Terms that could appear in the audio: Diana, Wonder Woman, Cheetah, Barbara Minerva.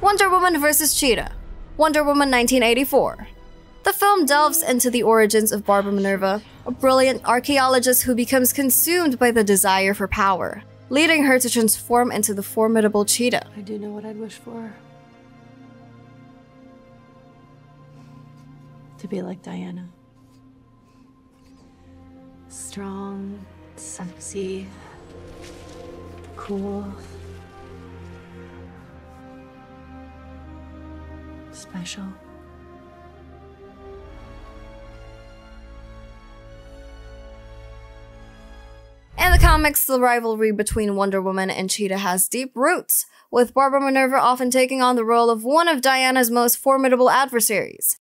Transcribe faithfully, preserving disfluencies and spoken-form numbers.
Wonder Woman versus. Cheetah, Wonder Woman nineteen eighty-four. The film delves into the origins of Barbara Minerva, a brilliant archaeologist who becomes consumed by the desire for power, leading her to transform into the formidable cheetah. I do know what I'd wish for. To be like Diana. Strong, sexy, cool, special. In the comics, the rivalry between Wonder Woman and Cheetah has deep roots, with Barbara Minerva often taking on the role of one of Diana's most formidable adversaries.